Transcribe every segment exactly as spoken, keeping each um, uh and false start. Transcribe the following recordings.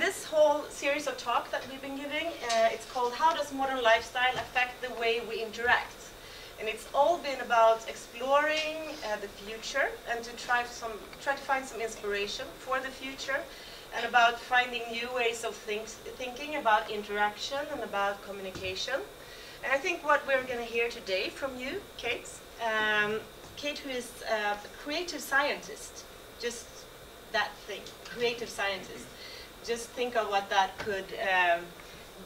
And this whole series of talk that we've been giving, uh, it's called How Does Modern Lifestyle Affect the Way We Interact? And it's all been about exploring uh, the future and to try, some, try to find some inspiration for the future, and about finding new ways of things, thinking about interaction and about communication. And I think what we're going to hear today from you, Kate, um, Kate who is a creative scientist, just that thing, creative scientist. Just think of what that could um,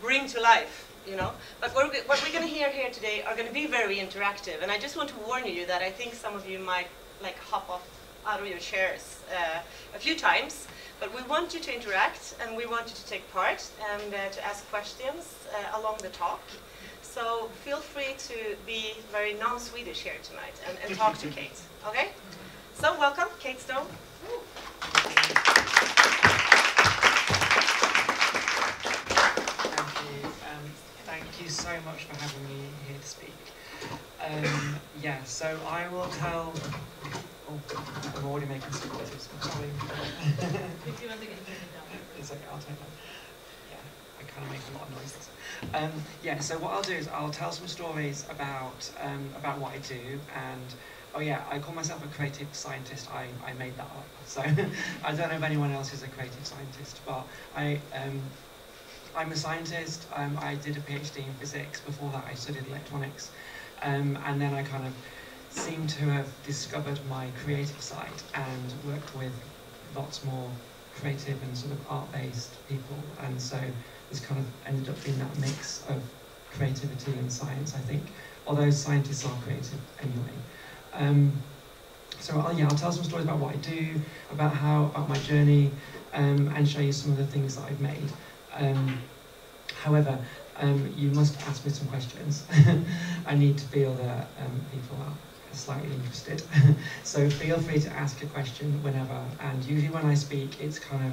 bring to life, you know. But what, we, what we're going to hear here today are going to be very interactive. And I just want to warn you that I think some of you might like hop off out of your chairs uh, a few times. But we want you to interact, and we want you to take part and uh, to ask questions uh, along the talk. So feel free to be very non-Swedish here tonight and, and talk to Kate, okay? So welcome, Kate Stone. Thank you. Um, thank you so much for having me here to speak. Um, yeah, so I will tell... Oh, I'm already making some noises, I'm sorry. If you want to get it down. It's okay, I'll take that. Yeah, I kind of make a lot of noises. Um, yeah, so what I'll do is I'll tell some stories about um, about what I do, and oh yeah, I call myself a creative scientist. I, I made that up, so I don't know if anyone else is a creative scientist, but I um, I'm a scientist. Um, I did a PhD in physics. Before that, I studied electronics, um, and then I kind of seem to have discovered my creative side and worked with lots more creative and sort of art-based people, and so it's kind of ended up being that mix of creativity and science, I think, although scientists are creative anyway. Um, so I'll, yeah, I'll tell some stories about what I do, about how, about my journey, um, and show you some of the things that I've made. Um, however, um, you must ask me some questions. I need to feel that um, people are slightly interested. So feel free to ask a question whenever, and usually when I speak it's kind of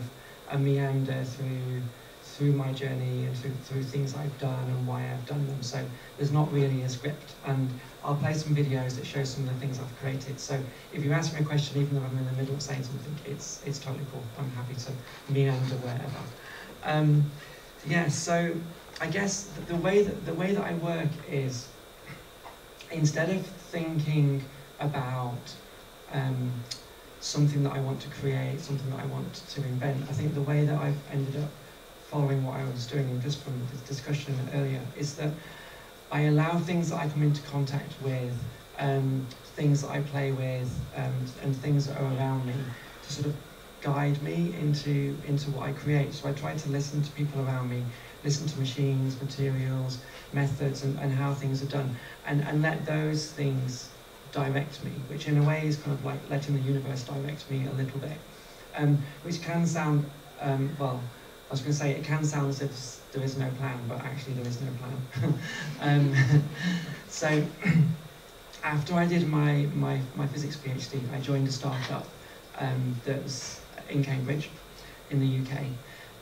a meander through through my journey and through, through things I've done and why I've done them, so there's not really a script, and I'll play some videos that show some of the things I've created, so if you ask me a question even though I'm in the middle of saying something, it's it's totally cool. I'm happy to meander wherever. Um, yeah, so I guess the way that the way that I work is, instead of thinking about um, something that I want to create, something that I want to invent, I think the way that I've ended up following what I was doing, and just from the discussion earlier, is that I allow things that I come into contact with, um, things that I play with, um, and things that are around me to sort of guide me into, into what I create. So I try to listen to people around me, listen to machines, materials, methods, and, and how things are done, and, and let those things direct me, which in a way is kind of like letting the universe direct me a little bit, um, which can sound, um, well, I was going to say it can sound as if there is no plan, but actually there is no plan. um, so after I did my, my, my physics PhD, I joined a startup um, that was in Cambridge, in the U K.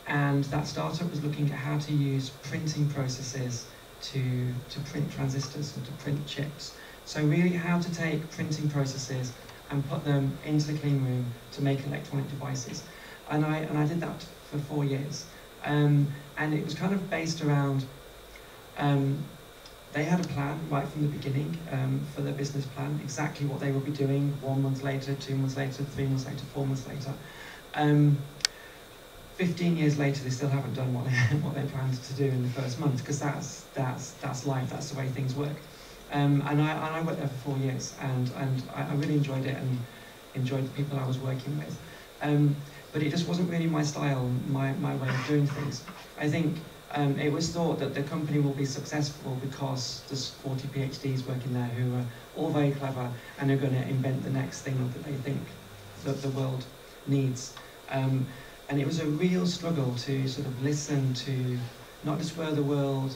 And that startup was looking at how to use printing processes to, to print transistors and to print chips. So really how to take printing processes and put them into the clean room to make electronic devices. And I, and I did that for four years. Um, and it was kind of based around, um, they had a plan right from the beginning um, for their business plan, exactly what they would be doing one month later, two months later, three months later, four months later. Um, fifteen years later, they still haven't done what they, what they planned to do in the first month, because that's, that's, that's life, that's the way things work. Um, and, I, and I worked there for four years, and, and I really enjoyed it and enjoyed the people I was working with. Um, but it just wasn't really my style, my, my way of doing things. I think um, it was thought that the company will be successful because there's forty PhDs working there who are all very clever and are going to invent the next thing that they think that the world needs. Um, And it was a real struggle to sort of listen to not just where the world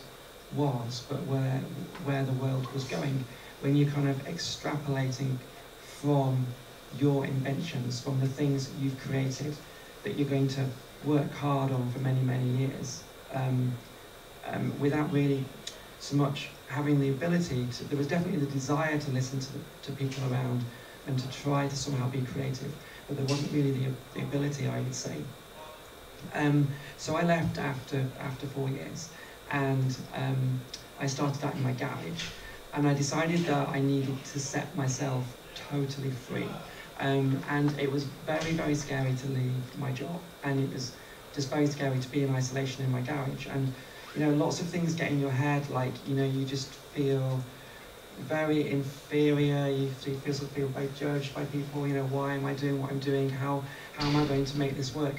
was, but where where the world was going, when you're kind of extrapolating from your inventions, from the things that you've created, that you're going to work hard on for many, many years, um, um, without really so much having the ability to, there was definitely the desire to listen to, the, to people around and to try to somehow be creative, but there wasn't really the, the ability, I would say, Um, so I left after after four years, and um, I started that in my garage, and I decided that I needed to set myself totally free. Um, and it was very, very scary to leave my job, and it was just very scary to be in isolation in my garage. And you know, lots of things get in your head, like, you know, you just feel very inferior, you feel sort of feel very judged by people. You know, why am I doing what I'm doing? How how am I going to make this work?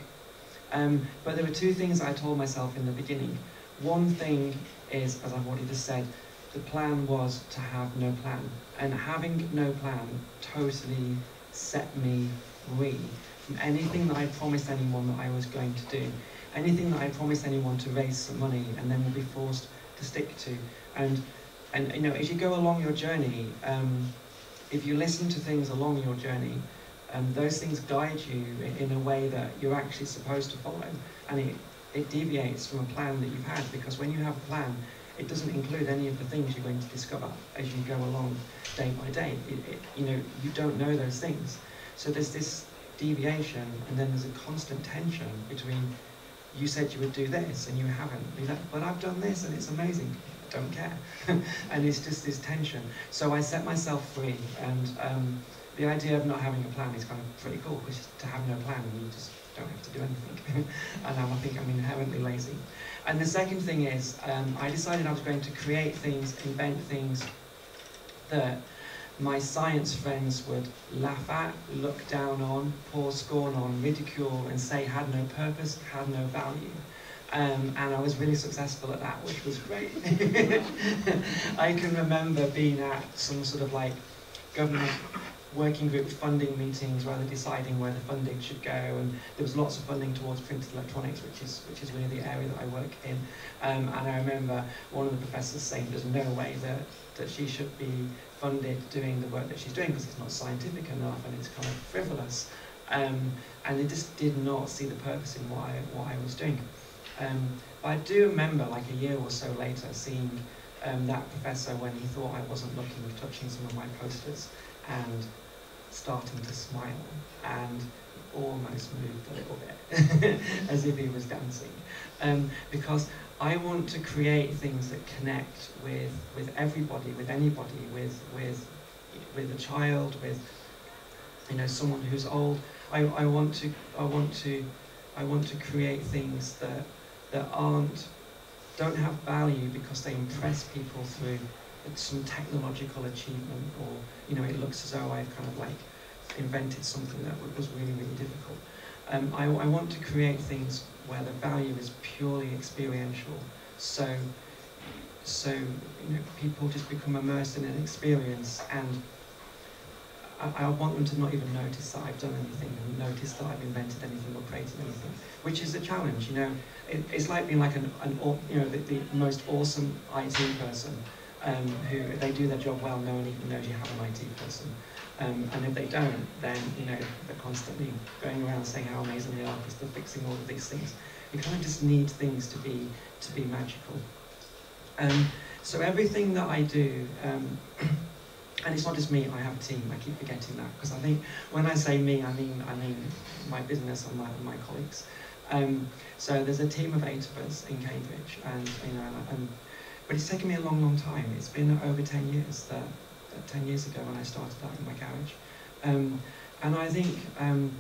Um, but there were two things I told myself in the beginning. One thing is, as I've already just said, the plan was to have no plan, and having no plan totally set me free from anything that I promised anyone that I was going to do, anything that I promised anyone to raise some money and then will be forced to stick to. And and you know, as you go along your journey, um, if you listen to things along your journey, um, those things guide you in a way that you're actually supposed to follow, and it it deviates from a plan that you've had, because when you have a plan, it doesn't include any of the things you're going to discover as you go along day by day. It, it, you know, you don't know those things. So there's this deviation, and then there's a constant tension between, you said you would do this and you haven't. You're like, well, I've done this and it's amazing. I don't care. And it's just this tension. So I set myself free, and um, the idea of not having a plan is kind of pretty cool, because to have no plan, you just don't have to do anything. And I think I'm inherently lazy. And the second thing is, um, I decided I was going to create things, invent things that my science friends would laugh at, look down on, pour scorn on, ridicule, and say had no purpose, had no value. Um, and I was really successful at that, which was great. I can remember being at some sort of like government working group funding meetings where they're deciding where the funding should go, and there was lots of funding towards printed electronics, which is which is really the area that I work in. Um, and I remember one of the professors saying there's no way that, that she should be funded doing the work that she's doing, because it's not scientific enough and it's kind of frivolous. Um, and they just did not see the purpose in what I, what I was doing. Um, but I do remember, like a year or so later, seeing um, that professor when he thought I wasn't looking, touching some of my posters, and starting to smile, and almost moved a little bit, as if he was dancing. Um, because I want to create things that connect with, with everybody, with anybody, with, with, with a child, with, you know, someone who's old. I, I want to, I want to, I want to create things that, that aren't, don't have value because they impress people through some technological achievement, or, you know, it looks as though I've kind of like invented something that was really, really difficult. Um, I, I want to create things where the value is purely experiential. So, so you know, people just become immersed in an experience, and I, I want them to not even notice that I've done anything, and notice that I've invented anything or created anything, which is a challenge. You know, it, it's like being like an, an you know, the, the most awesome I T person. Um, who, if they do their job well, no one even knows you have an I T person. Um, and if they don't, then, you know, they're constantly going around saying how amazing they are because they're fixing all of these things. You kind of just need things to be to be magical. Um, so everything that I do, um, and it's not just me, I have a team. I keep forgetting that, because I think when I say me, I mean I mean my business and my, my colleagues. Um, so there's a team of eight of us in Cambridge, and, you know, and but it's taken me a long, long time. It's been over ten years, that, that ten years ago when I started that in my garage. Um, and I think um,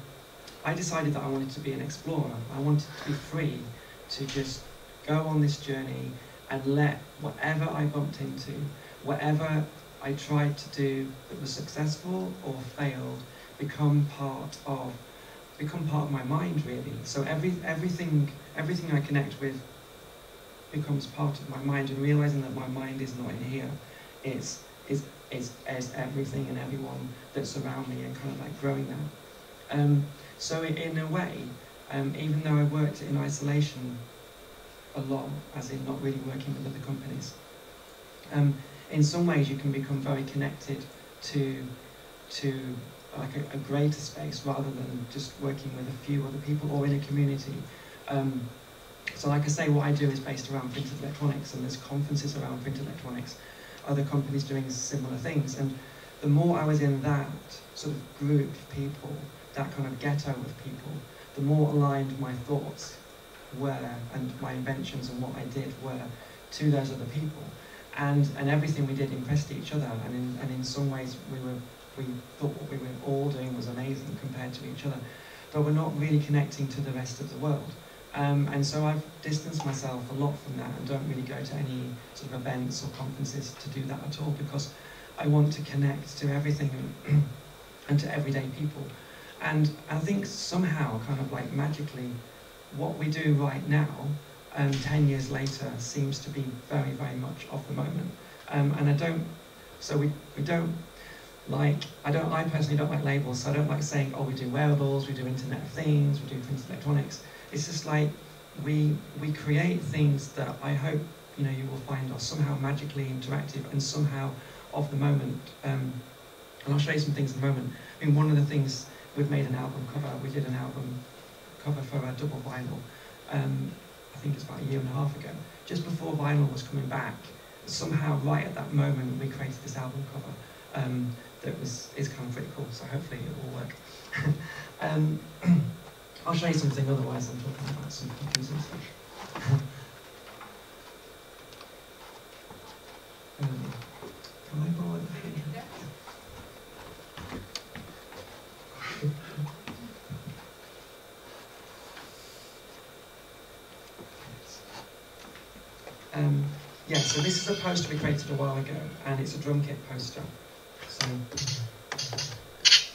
I decided that I wanted to be an explorer. I wanted to be free to just go on this journey and let whatever I bumped into, whatever I tried to do that was successful or failed, become part of, become part of my mind, really. So every, everything, everything I connect with becomes part of my mind, and realizing that my mind is not in here, it's is is as everything and everyone that's around me, and kind of like growing that. Um, so in a way, um, even though I worked in isolation a lot, as in not really working with other companies, um, in some ways you can become very connected to to like a, a greater space, rather than just working with a few other people or in a community. Um, So like I say, what I do is based around printed electronics, and there's conferences around printed electronics, other companies doing similar things. And the more I was in that sort of group of people, that kind of ghetto of people, the more aligned my thoughts were, and my inventions and what I did were, to those other people. And, and everything we did impressed each other, and in, and in some ways we, were, we thought what we were all doing was amazing compared to each other. But we're not really connecting to the rest of the world. Um, and so I've distanced myself a lot from that and don't really go to any sort of events or conferences to do that at all, because I want to connect to everything and to everyday people. And I think somehow, kind of like magically, what we do right now, um, ten years later, seems to be very, very much of the moment. Um, and I don't, so we, we don't, Like, I don't, I personally don't like labels, so I don't like saying, oh, we do wearables, we do Internet of Things, we do printed electronics. It's just like, we we create things that I hope, you know, you will find are somehow magically interactive and somehow of the moment. Um, and I'll show you some things in a moment. I mean, one of the things, we've made an album cover, we did an album cover for a double vinyl, um, I think it's about a year and a half ago, just before vinyl was coming back. Somehow, right at that moment, we created this album cover. Um, that was is kind of pretty cool, so hopefully it will work. um, I'll show you something, otherwise I'm talking about some confusing stuff. um, can I borrow it? Yeah. um, yeah, so this is a poster we created a while ago, and it's a drum kit poster. So,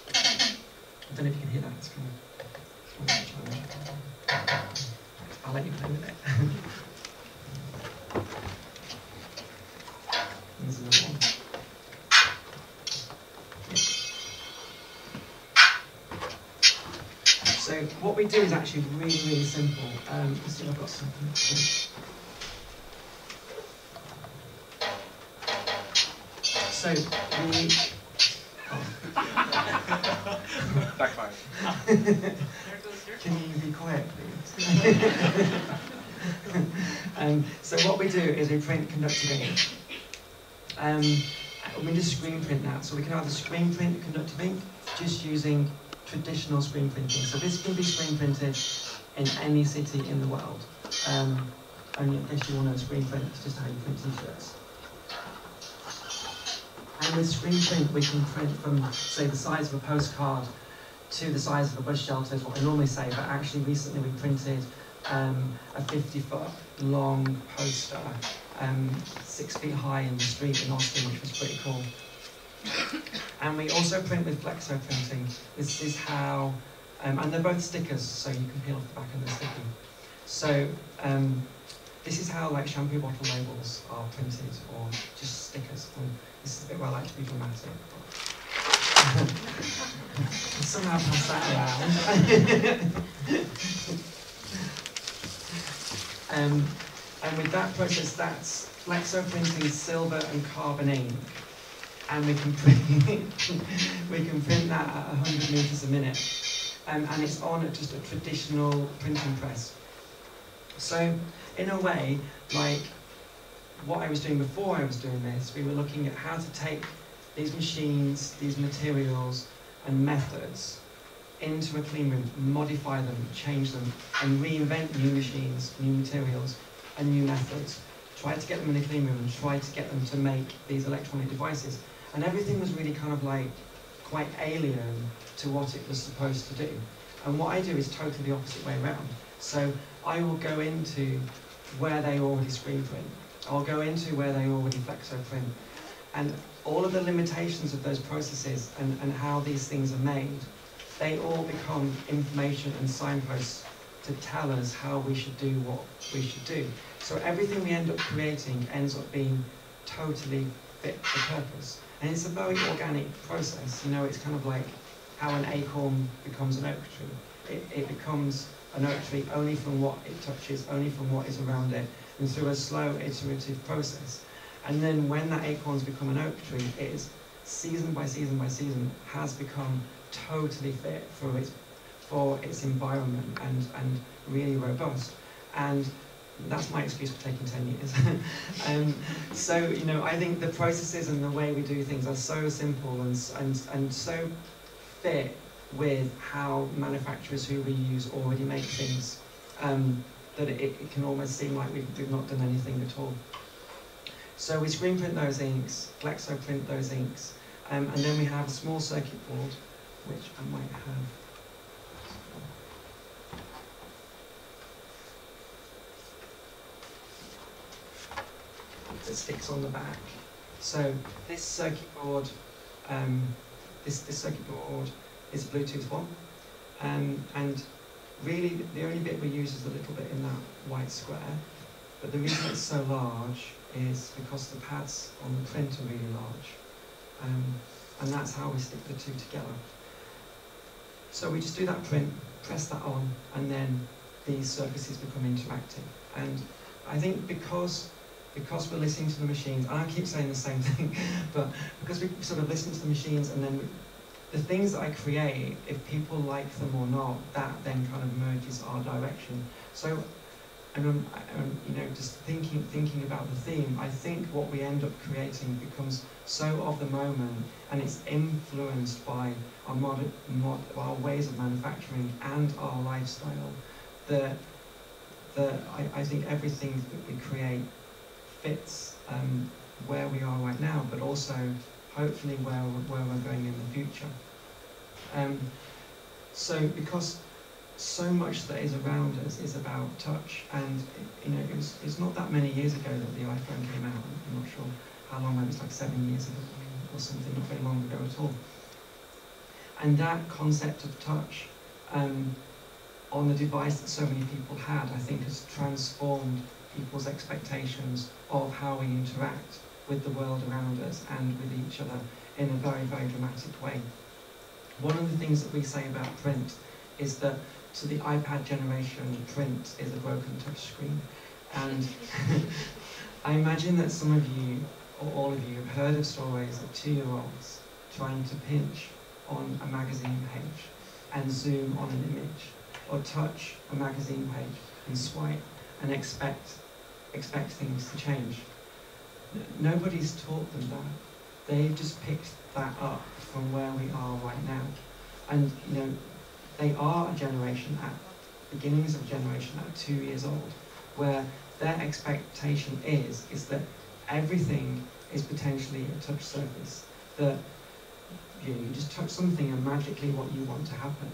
I don't know if you can hear that, it's kind of, it's kind of challenge. I'll let you play with it. There's another one. Yeah. So what we do is actually really, really simple. Um, let's see if I've got something. So we, oh. Backfire. Can you be quiet, please? um, so what we do is we print conductive ink. Um, we just screen print that, so we can either screen print conductive ink, just using traditional screen printing. So this can be screen printed in any city in the world. Um, only in case you want to screen print, it's just how you print t-shirts. And with screen print, we can print from, say, the size of a postcard to the size of a bus shelter, is what I normally say, but actually recently we printed um, a fifty foot long poster, um, six feet high in the street in Austin, which was pretty cool. And we also print with flexo printing. This is how, um, and they're both stickers, so you can peel off the back and they're sticky. So, um, this is how, like, shampoo bottle labels are printed, or just stickers. And this is a bit where I like to be dramatic. Somehow pass that around. um, and with that process, that's flexo printing silver and carbon ink. And we can print, we can print that at one hundred meters a minute. Um, and it's on at just a traditional printing press. So, in a way, like what I was doing before I was doing this, we were looking at how to take these machines, these materials and methods into a clean room, modify them, change them, and reinvent new machines, new materials and new methods. Try to get them in a clean room and try to get them to make these electronic devices. And everything was really kind of like quite alien to what it was supposed to do. And what I do is totally the opposite way around. So I will go into where they already screen print. I'll go into where they already flexo print. And all of the limitations of those processes and, and how these things are made, they all become information and signposts to tell us how we should do what we should do. So everything we end up creating ends up being totally fit for purpose. And it's a very organic process. You know, it's kind of like how an acorn becomes an oak tree. It, it becomes an oak tree only from what it touches, only from what is around it, and through a slow iterative process. And then when that acorn's become an oak tree, it is season by season by season has become totally fit for its for its environment and, and really robust. And that's my excuse for taking ten years. um, so, you know, I think the processes and the way we do things are so simple and, and, and so fit with how manufacturers who we use already make things. Um, that it, it can almost seem like we've, we've not done anything at all. So we screen print those inks, flexo print those inks, um, and then we have a small circuit board, which I might have. That sticks on the back. So this circuit board, um, this, this circuit board is a Bluetooth one, um, and really the only bit we use is a little bit in that white square, but the reason it's so large is because the pads on the print are really large, um, and that's how we stick the two together. So we just do that print, press that on, and then these surfaces become interactive. And I think because Because we're listening to the machines, and I keep saying the same thing, but because we sort of listen to the machines, and then we, the things that I create, if people like them or not, that then kind of merges our direction. So, and, and you know, just thinking, thinking about the theme, I think what we end up creating becomes so of the moment, and it's influenced by our mod, mod, our ways of manufacturing and our lifestyle. That, that I, I think everything that we create fits um, where we are right now, but also hopefully where, where we're going in the future. Um, so because so much that is around us is about touch, and you know, it was, it's not that many years ago that the iPhone came out. I'm not sure how long, it was like seven years ago or something, not very long ago at all. And that concept of touch um, on the device that so many people had, I think has transformed people's expectations of how we interact with the world around us and with each other in a very, very dramatic way. One of the things that we say about print is that to the iPad generation, print is a broken touchscreen. And I imagine that some of you, or all of you, have heard of stories of two-year-olds trying to pinch on a magazine page and zoom on an image, or touch a magazine page and swipe and expect, expect things to change. Nobody's taught them that. They've just picked that up from where we are right now. And you know, they are a generation at, beginnings of a generation at two years old, where their expectation is, is that everything is potentially a touch surface, that you, know, you just touch something and magically what you want to happen,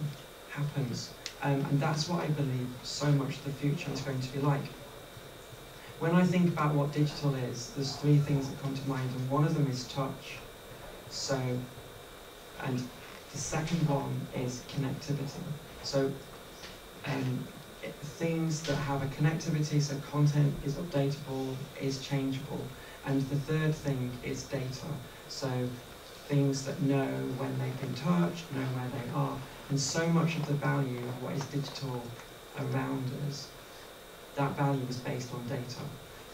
happens. Um, and that's what I believe so much the future is going to be like. When I think about what digital is, there's three things that come to mind, and one of them is touch. So, and the second one is connectivity. So, um, it, things that have a connectivity, so content is updatable, is changeable. And the third thing is data. So, things that know when they've been touched, know where they are. And so much of the value of what is digital around us, that value is based on data.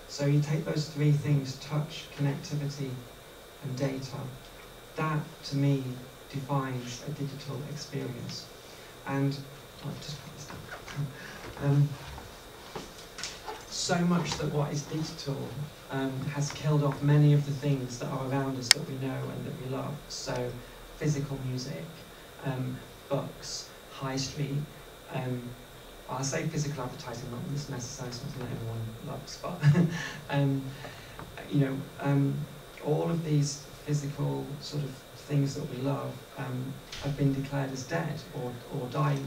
So you take those three things, touch, connectivity, and data. That, to me, defines a digital experience. And I'll just put this down. Um, so much that what is digital um, has killed off many of the things that are around us that we know and that we love. So physical music, um, books, high street. Um, I'll say physical advertising, not necessarily something that everyone loves, but um, you know, um, all of these physical sort of things that we love um, have been declared as dead or, or dying.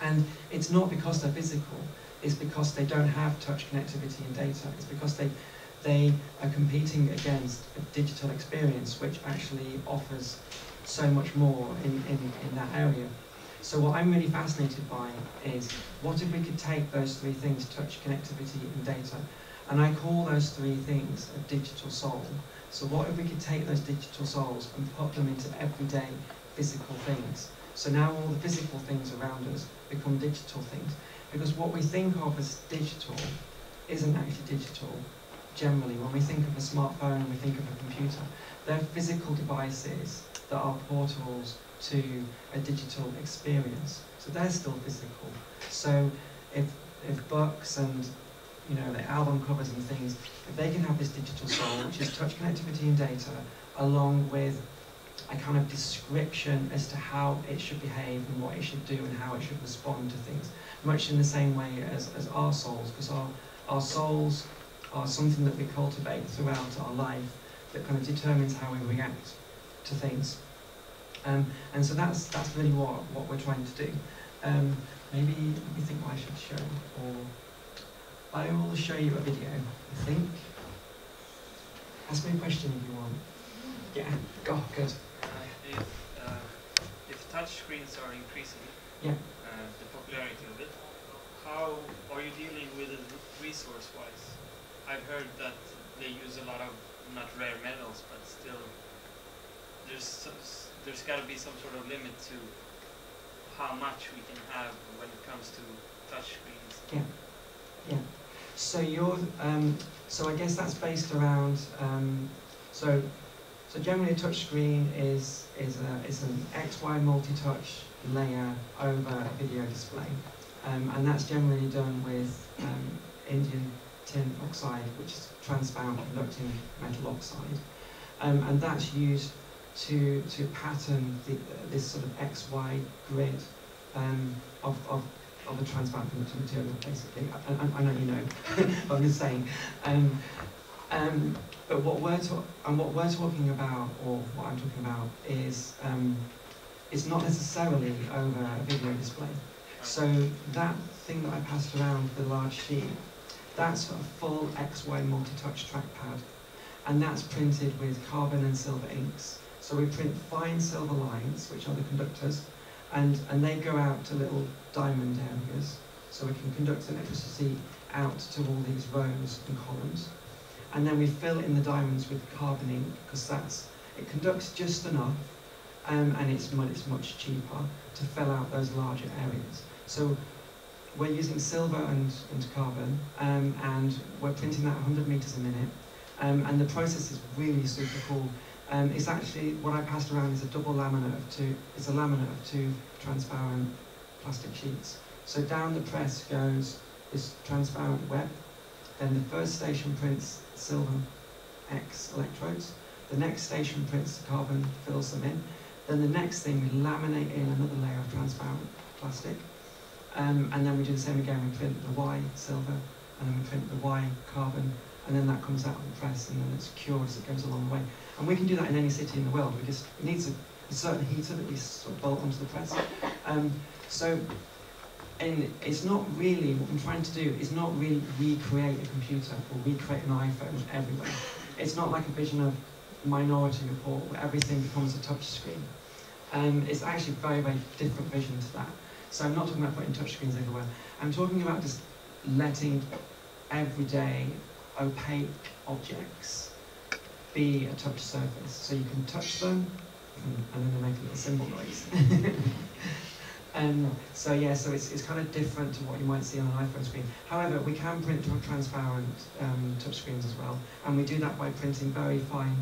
And it's not because they're physical, it's because they don't have touch, connectivity and data. It's because they, they are competing against a digital experience which actually offers so much more in, in, in that area. So what I'm really fascinated by is, what if we could take those three things, touch, connectivity and data, and I call those three things a digital soul. So what if we could take those digital souls and put them into everyday physical things? So now all the physical things around us become digital things, because what we think of as digital isn't actually digital. Generally, when we think of a smartphone and we think of a computer, they're physical devices that are portals to a digital experience. So they're still physical. So if, if books and you know the album covers and things, if they can have this digital soul, which is touch, connectivity and data, along with a kind of description as to how it should behave and what it should do and how it should respond to things, much in the same way as, as our souls, because our, our souls are something that we cultivate throughout our life that kind of determines how we react to things. Um, and so that's, that's really what, what we're trying to do. Um, maybe, let me think what I should show, or I will show you a video, I think. Ask me a question if you want. Yeah, go, oh, good. Uh, if, uh, if touch screens are increasing, yeah. uh, the popularity of it, how are you dealing with it resource-wise? I've heard that they use a lot of, not rare metals, but still, there's there's got to be some sort of limit to how much we can have when it comes to touch screens. Yeah, yeah. So you're, um, so I guess that's based around, um, so. So generally a touch screen is, is, a, is an X Y multi-touch layer over a video display. Um, and that's generally done with um, indium tin oxide, which is transparent conducting metal oxide. Um, and that's used to, to pattern the, this sort of X Y grid um, of, of, of a transparent conducting material, basically. I, I, I know you know, but I'm just saying. Um, um, But what we're and what we're talking about, or what I'm talking about, is um, it's not necessarily over a video display. So that thing that I passed around, the large sheet, that's a full X Y multi-touch trackpad, and that's printed with carbon and silver inks. So we print fine silver lines, which are the conductors, and and they go out to little diamond areas, so we can conduct electricity out to all these rows and columns. And then we fill in the diamonds with carbon ink, because that's, it conducts just enough, um, and it's, it's much cheaper to fill out those larger areas. So we're using silver and, and carbon, um, and we're printing that one hundred meters a minute, um, and the process is really super cool. Um, it's actually, what I passed around is a double laminate of two, it's a laminate of two transparent plastic sheets. So down the press goes this transparent web, then the first station prints silver X electrodes, the next station prints the carbon, fills them in, then the next thing we laminate in another layer of transparent plastic, um, and then we do the same again, we print the Y silver, and then we print the Y carbon, and then that comes out of the press, and then it's cured as it goes along the way. And we can do that in any city in the world, we just need a, a certain heater that we sort of bolt onto the press. Um, so. And it's not really, what I'm trying to do is not really recreate a computer or recreate an iPhone everywhere. It's not like a vision of Minority Report where everything becomes a touch screen. Um, it's actually a very, very different vision to that. So I'm not talking about putting touch screens everywhere. I'm talking about just letting everyday opaque objects be a touch surface. So you can touch them and, and then they make a little symbol noise. Um, so yeah, so it's, it's kind of different to what you might see on an iPhone screen. However, we can print transparent um, touch screens as well, and we do that by printing very fine,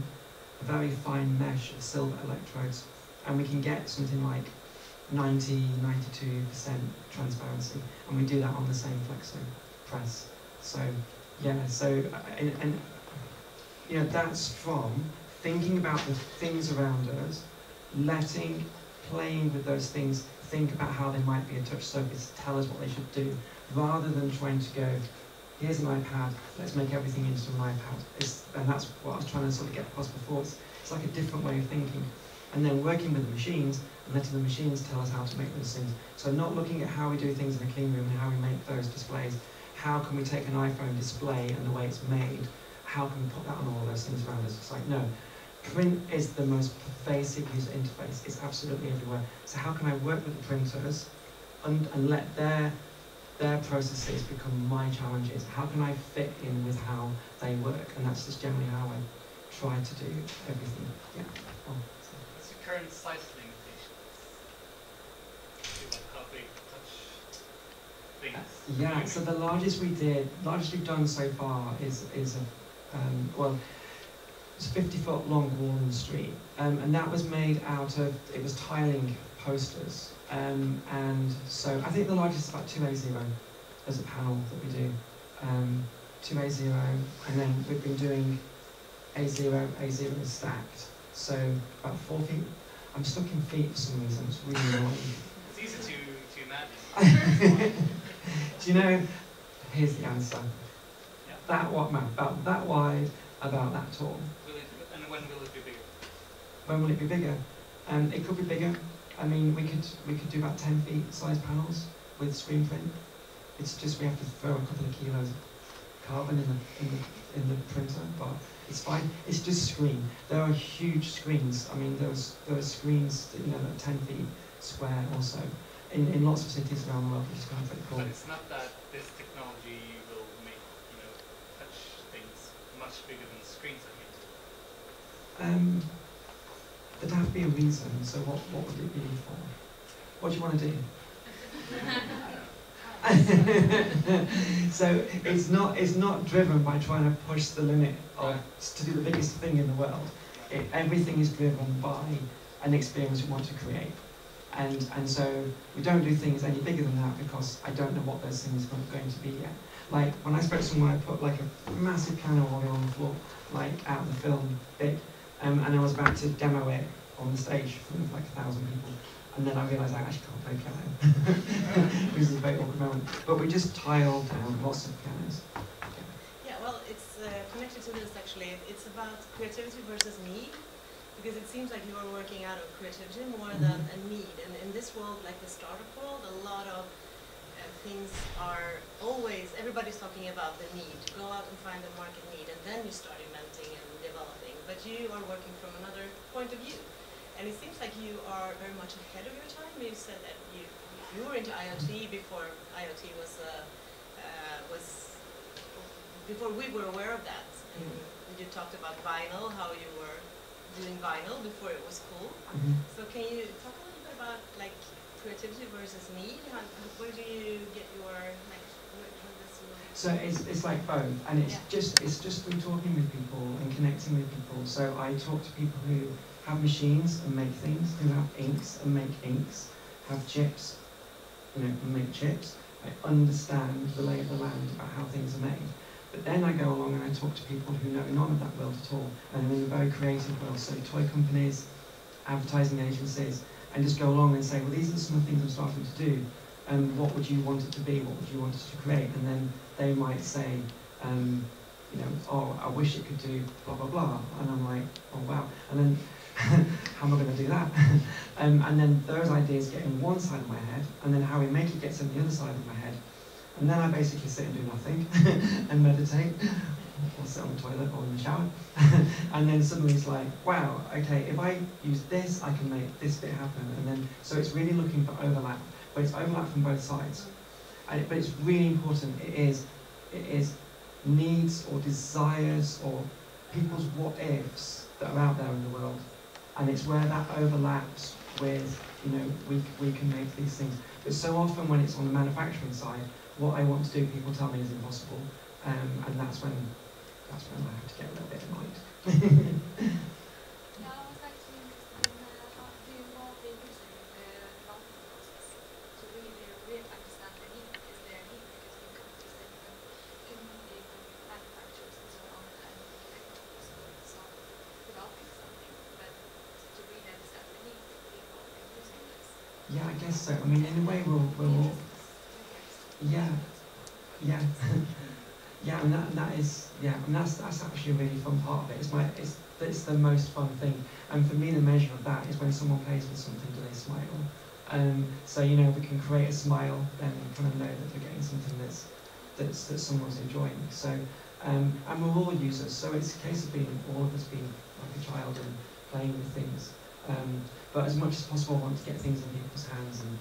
a very fine mesh of silver electrodes, and we can get something like ninety, ninety-two percent transparency, and we do that on the same flexo press. So yeah, so and, and you know, that's from thinking about the things around us, letting, playing with those things. Think about how they might be a touch surface, tell us what they should do, rather than trying to go, here's an iPad, let's make everything into an iPad. It's, and that's what I was trying to sort of get across before. It's, it's like a different way of thinking. And then working with the machines, and letting the machines tell us how to make those things. So not looking at how we do things in a clean room and how we make those displays. How can we take an iPhone display and the way it's made, how can we put that on all those things around us? It's like, no. Print is the most pervasive user interface. It's absolutely everywhere. So how can I work with the printers and, and let their, their processes become my challenges? How can I fit in with how they work? And that's just generally how I try to do everything. Yeah. Oh, so. What's the current size limitations? How big touch things? Uh, yeah, so the largest we did, largest we've done so far is, is a, um, well, it's a fifty foot long wall in the street, um, and that was made out of, it was tiling posters, um, and so I think the largest is about two A zero as a panel that we do, um, two A zero, and then we've been doing A zero, A zero stacked, So about four feet. I'm stuck in feet for some reason. It's really annoying. It's easy to to imagine. Do you know? Here's the answer. Yeah. That what man? About that wide, about that tall. Will it, and when will it be bigger? When will it be bigger? Um, it could be bigger. I mean, we could we could do about ten feet size panels with screen print. It's just we have to throw a couple of kilos of carbon in the in the in the printer, but it's fine. It's just screen. There are huge screens. I mean, there's there are screens that, you know, that are ten feet square or so in in lots of cities around the world, which is kind of pretty cool. But it's not that this technology will make, you know, touch things much bigger than screens. I mean. Um. There'd have to be a reason, so what, what would it be for? What do you want to do? So it's not, it's not driven by trying to push the limit of, to do the biggest thing in the world. It, everything is driven by an experience we want to create. And, and so we don't do things any bigger than that because I don't know what those things are going to be yet. Like when I spoke to someone, I put like a massive can of oil on the floor, like out of the film, big. Um, and I was about to demo it on the stage with like a thousand people, and then I realised I actually can't play piano, which is a very awkward moment. But we just tiled down lots of pianos. Okay. Yeah, well, it's uh, connected to this actually. It's about creativity versus need, because it seems like you are working out of creativity more mm-hmm. than a need. And in this world, like the startup world, a lot of uh, things are always, everybody's talking about the need. Go out and find the market need, and then you start inventing and developing. But you are working from another point of view. And it seems like you are very much ahead of your time. You said that you, you were into IoT before IoT was, uh, uh, was, before we were aware of that. And mm-hmm. you talked about vinyl, how you were doing vinyl before it was cool. Mm-hmm. So can you talk a little bit about like creativity versus need? How, where do you get your, like, so it's, it's like both, and it's yeah. just it's just through talking with people and connecting with people. So I talk to people who have machines and make things, who have inks and make inks, have chips, you know, and make chips. I understand the lay of the land about how things are made. But then I go along and I talk to people who know none of that world at all, and I'm in a very creative world. So toy companies, advertising agencies, and just go along and say, well, these are some of the things I'm starting to do. And um, what would you want it to be? What would you want it to create? And then they might say, um, you know, oh, I wish it could do blah, blah, blah. And I'm like, oh, wow. And then, how am I going to do that? um, and then those ideas get in one side of my head, and then how we make it gets in the other side of my head. And then I basically sit and do nothing and meditate, or sit on the toilet or in the shower. And then suddenly it's like, wow, okay, if I use this, I can make this bit happen. And then, so it's really looking for overlap. But it's overlap from both sides. And it, but it's really important. It is, it is needs or desires or people's what ifs that are out there in the world, and it's where that overlaps with, you know, we we can make these things. But so often when it's on the manufacturing side, what I want to do, people tell me is impossible, um, and that's when that's when I have to get a little bit annoyed. Yeah, I guess so. I mean, in a way, we're all, we're all yeah, yeah, yeah, and that that is yeah, and that's that's actually a really fun part of it. It's my it's it's the most fun thing, and for me, the measure of that is when someone plays with something, do they smile? Um, so you know, if we can create a smile, then we kind of know that they're getting something that's that's that someone's enjoying. So, um, and we're all users, so it's a case of being all of us being like a child and playing with things. Um, but as much as possible I want to get things in people's hands and,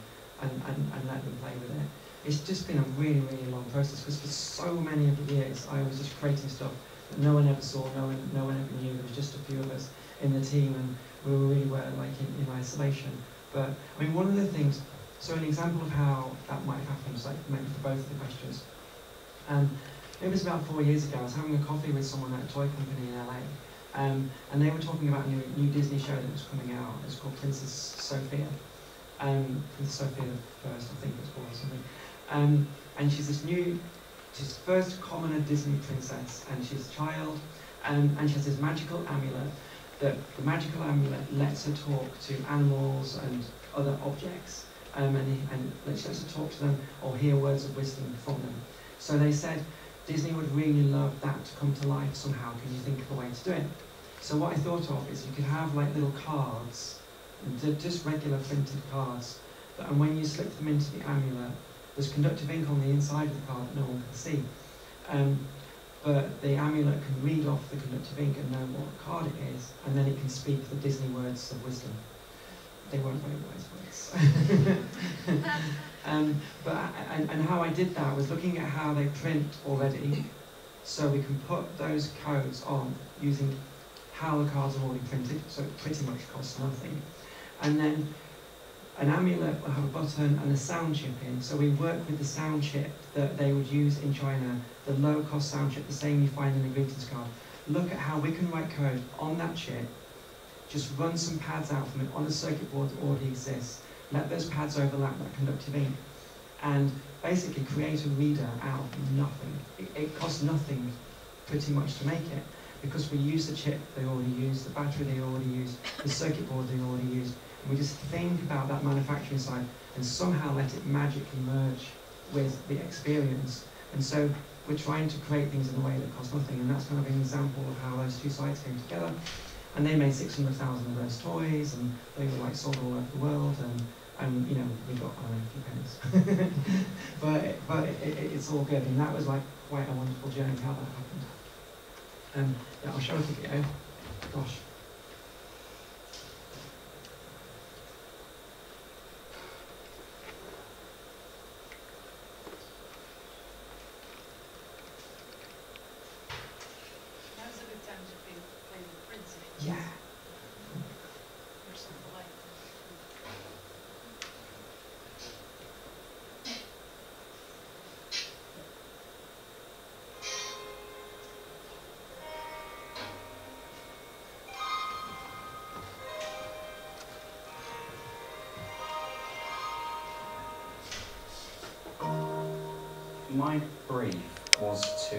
and, and, and let them play with it. It's just been a really, really long process because for so many of the years I was just creating stuff that no one ever saw, no one, no one ever knew. There was just a few of us in the team and we really were like in, in isolation. But I mean, one of the things, so an example of how that might have happened, like maybe for both of the questions. Um, it was about four years ago, I was having a coffee with someone at a toy company in L A. Um, and they were talking about a new, new Disney show that was coming out. It's called Princess Sofia. Um, Princess Sofia the First, I think it's called, or something. Um, and she's this new, she's the first commoner Disney princess, and she's a child, um, and she has this magical amulet that the magical amulet lets her talk to animals and other objects, um, and, and lets her talk to them or hear words of wisdom from them. So they said, Disney would really love that to come to life somehow. Can you think of a way to do it? So what I thought of is you could have like little cards, just regular printed cards, that, and when you slip them into the amulet, there's conductive ink on the inside of the card that no one can see. Um, but the amulet can read off the conductive ink and know what card it is, and then it can speak the Disney words of wisdom. They weren't very wise words. um, but I, and, and how I did that was looking at how they print already, so we can put those codes on using how the cards are already printed, so it pretty much costs nothing. And then an amulet will have a button and a sound chip in, so we work with the sound chip that they would use in China, the low-cost sound chip, the same you find in a greetings card. Look at how we can write code on that chip, just run some pads out from it on a circuit board that already exists, let those pads overlap that conductive ink, and basically create a reader out of nothing. It, it costs nothing pretty much to make it, because we use the chip they already use, the battery they already use, the circuit board they already use. We just think about that manufacturing side and somehow let it magically merge with the experience. And so we're trying to create things in a way that costs nothing, and that's kind of an example of how those two sides came together. And they made six hundred thousand of those toys, and they were like sold all over the world, and, and you know, we got I don't know, a few pennies. but but it, it, it's all good, and that was like quite a wonderful journey how that happened. Um, yeah, I'll show a video. Gosh. My brief was to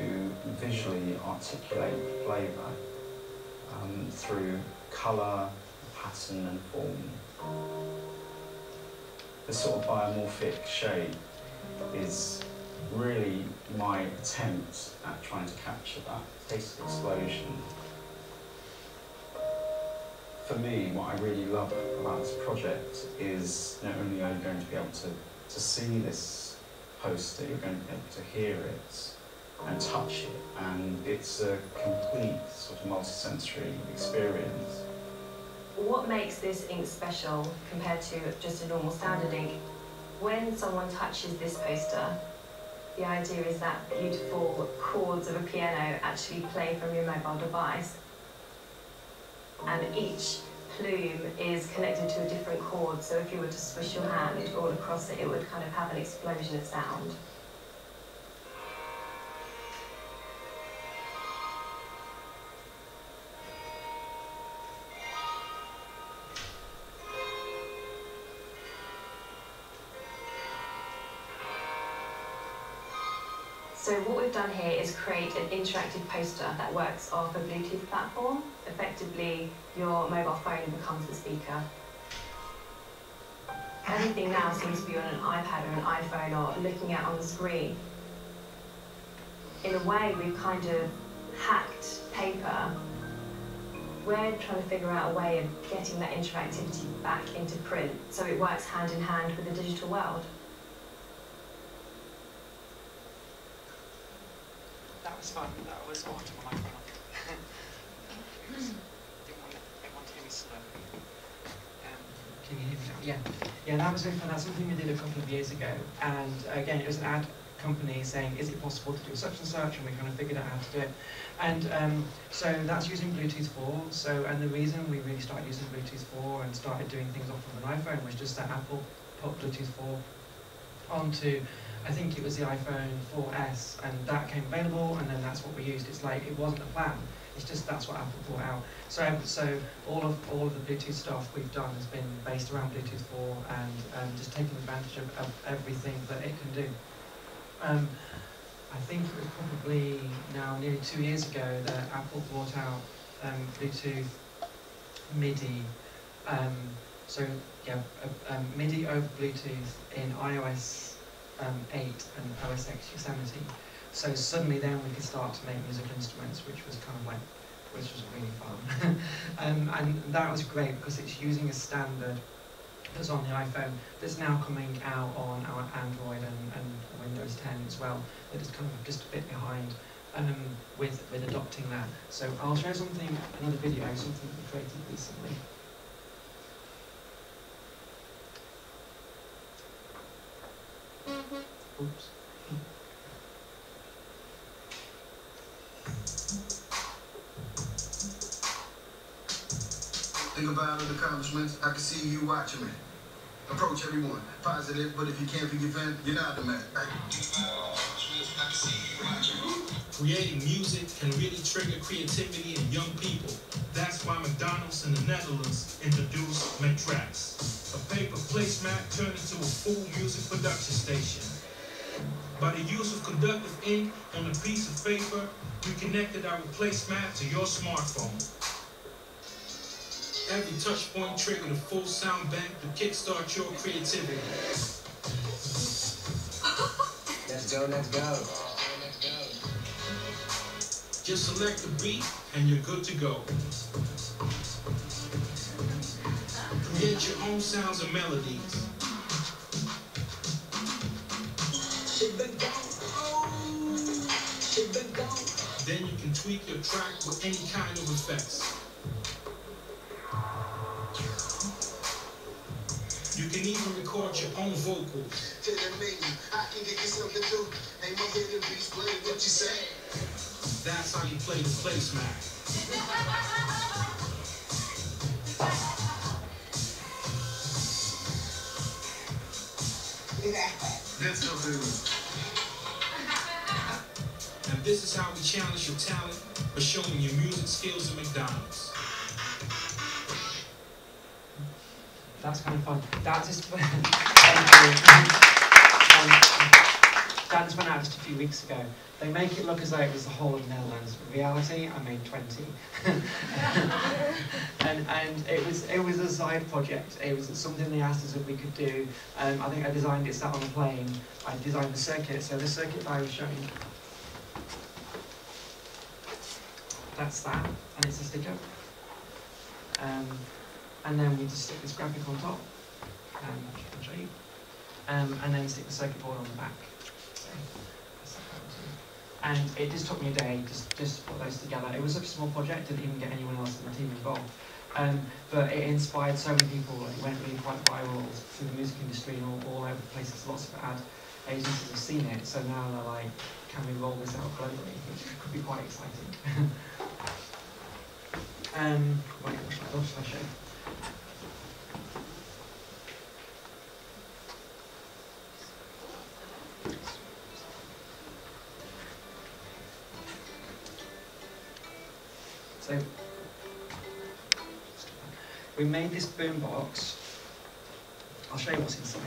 visually articulate flavour um, through colour, pattern and form. The sort of biomorphic shade is really my attempt at trying to capture that taste explosion. For me, what I really love about this project is not only are you going to be able to, to see this post that you're going to be able to hear it and touch it, and it's a complete sort of multi-sensory experience. What makes this ink special compared to just a normal standard ink? When someone touches this poster, the idea is that beautiful chords of a piano actually play from your mobile device, and each plume is connected to a different chord, so if you were to swish your hand all across it, it would kind of have an explosion of sound. So what we've done here is create an interactive poster that works off a Bluetooth platform. Effectively, your mobile phone becomes the speaker. Everything now seems to be on an iPad or an iPhone or looking at on the screen. In a way, we've kind of hacked paper. We're trying to figure out a way of getting that interactivity back into print so it works hand in hand with the digital world. That was fun. That was what I wanted. I didn't want everyone to hear me slow. Um, Can you hear me now? Yeah. Yeah, that was really fun. That's something we did a couple of years ago. And again, it was an ad company saying, is it possible to do such and such? And we kind of figured out how to do it. And um, so that's using Bluetooth four. So, and the reason we really started using Bluetooth four and started doing things off of an iPhone was just that Apple put Bluetooth four onto, I think it was the iPhone four S, and that came available, and then that's what we used. It's like, it wasn't a plan, it's just that's what Apple brought out. So so all of all of the Bluetooth stuff we've done has been based around Bluetooth four and um, just taking advantage of, of everything that it can do. Um, I think it was probably now nearly two years ago that Apple brought out um, Bluetooth MIDI. Um, so yeah, uh, um, MIDI over Bluetooth in iOS um, eight and O S X Yosemite. So suddenly then we could start to make musical instruments, which was kind of like, which was really fun. um, and that was great because it's using a standard that's on the iPhone that's now coming out on our Android and, and Windows ten as well, that is kind of just a bit behind um, with, with adopting that. So I'll show something, another video, something that we created recently. Oops. Think about an accomplishment, I can see you watching me. Approach everyone, positive, but if you can't be given, you're not the man. Creating music can really trigger creativity in young people. That's why McDonald's in the Netherlands introduced MacTrax, a paper placemat turned into a full music production station. By the use of conductive ink on a piece of paper, we connected our placemat to your smartphone. Every touch point triggered a full sound bank to kickstart your creativity. Let's go, let's go. Just select the beat and you're good to go. Create your own sounds and melodies. Then you can tweak your track with any kind of effects. You can even record your own vocals. That's how you play the placemat. That's no good. And this is how we challenge your talent by showing your music skills at McDonald's. That's kind of fun. That just went, um, that just went out just a few weeks ago. They make it look as though it was the whole of Netherlands. In reality, I made twenty, and and it was it was a side project. It was something they asked us if we could do. Um, I think I designed it sat on a plane. I designed the circuit. So the circuit that I was showing, that's that, and it's a sticker. Um, And then we just stick this graphic on top, um, which I can show you, um, and then stick the circuit board on the back. So, that's that one too. And it just took me a day just just to put those together. It was such a small project, didn't even get anyone else in the team involved. Um, but it inspired so many people. It went really quite viral through the music industry and all, all over the places. Lots of ad agencies have seen it, so now they're like, can we roll this out globally? Which could be quite exciting. um, right, what should I show? So we made this boombox. I'll show you what's inside.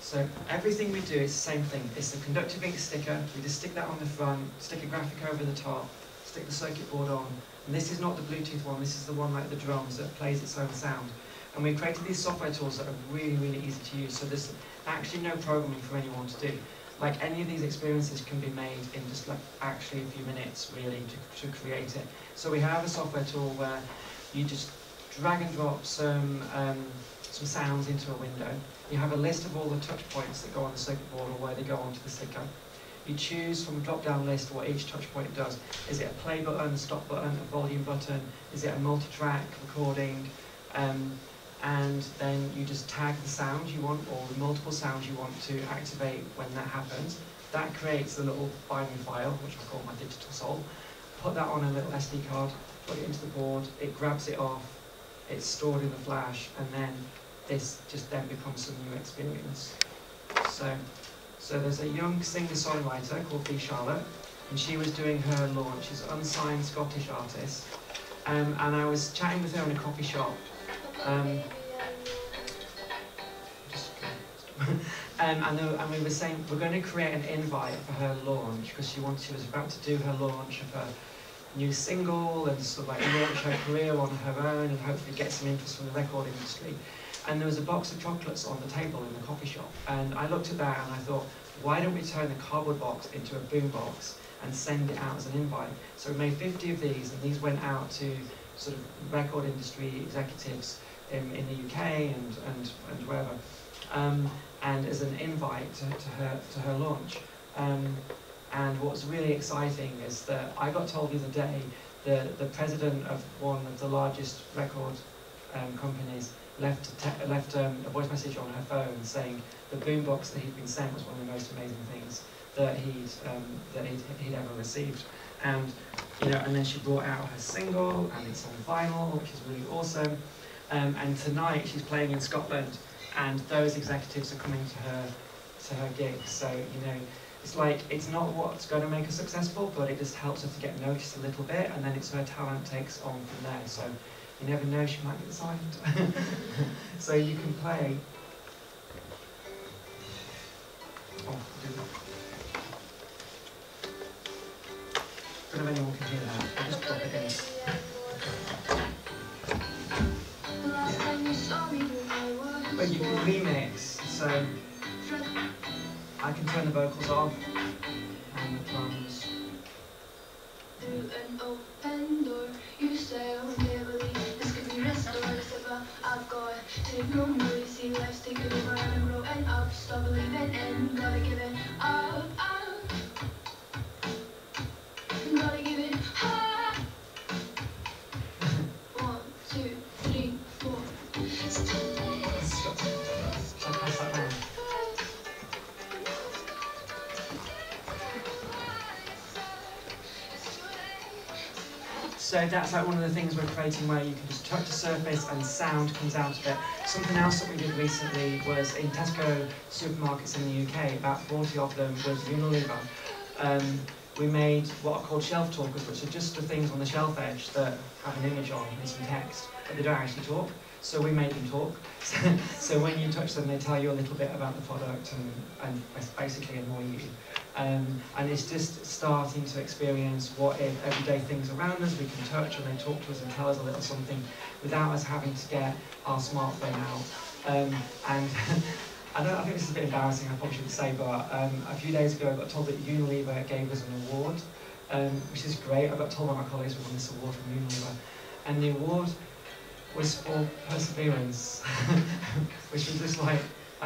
So everything we do is the same thing. It's a conductive ink sticker. We just stick that on the front, stick a graphic over the top, stick the circuit board on. And this is not the Bluetooth one. This is the one like the drums that plays its own sound. And we created these software tools that are really, really easy to use. So there's actually no programming for anyone to do. Like any of these experiences can be made in just like actually a few minutes really to, to create it. So we have a software tool where you just drag and drop some um, some sounds into a window. You have a list of all the touch points that go on the circuit board or where they go onto the sticker. You choose from a drop-down list what each touch point does. Is it a play button, a stop button, a volume button? Is it a multi-track recording? Um, and then you just tag the sound you want or the multiple sounds you want to activate when that happens. That creates a little binary file, which I call my digital soul. Put that on a little S D card, put it into the board, it grabs it off, it's stored in the flash, and then this just then becomes some new experience. So, so there's a young singer-songwriter called Bee Charlotte, and she was doing her launch. She's an unsigned Scottish artist. Um, and I was chatting with her in a coffee shop. Um, just, um, and, the, and we were saying we're going to create an invite for her launch because she wanted, she was about to do her launch of her new single and sort of like launch her career on her own and hopefully get some interest from the record industry. And there was a box of chocolates on the table in the coffee shop. And I looked at that and I thought, why don't we turn the cardboard box into a boom box and send it out as an invite? So we made fifty of these, and these went out to sort of record industry executives in, in the U K and, and, and wherever, um, and as an invite to, to, her, to her launch. Um, and what's really exciting is that I got told the other day that the president of one of the largest record um, companies left, a, left um, a voice message on her phone saying the boombox that he'd been sent was one of the most amazing things that he'd, um, that he'd, he'd ever received. And, you know, and then she brought out her single, and it's on vinyl, which is really awesome. Um, and tonight she's playing in Scotland, and those executives are coming to her, to her gig. So, you know, it's like, it's not what's going to make her successful, but it just helps her to get noticed a little bit, and then it's her talent takes on from there. So you never know, she might get signed. So you can play. Oh, I didn't know. I don't know if anyone can hear that. I'll just drop it in. Yeah. But you can remix, so I can turn the vocals off and the drums. Through an open door, you say I'll never leave. This could be restored, except I've got take no more. You see life's taking over and I'm growing up. Stop believing and gotta give it up, up. Gotta give it up. One, two, three, four. I'll pass that round. So that's like one of the things we're creating where you can just touch the surface and sound comes out of it. Something else that we did recently was in Tesco supermarkets in the U K, about forty of them was Unilever. Um, we made what are called shelf talkers, which are just the things on the shelf edge that have an image on and some text, but they don't actually talk, so we made them talk. So, so when you touch them, they tell you a little bit about the product and, and basically annoy you. Um, and it's just starting to experience what if everyday things around us we can touch and they talk to us and tell us a little something without us having to get our smartphone out. Um, and I, don't, I think this is a bit embarrassing, I probably shouldn't say, but um, a few days ago I got told that Unilever gave us an award, um, which is great. I got told by my colleagues we won this award from Unilever. And the award was for perseverance, which was just like, I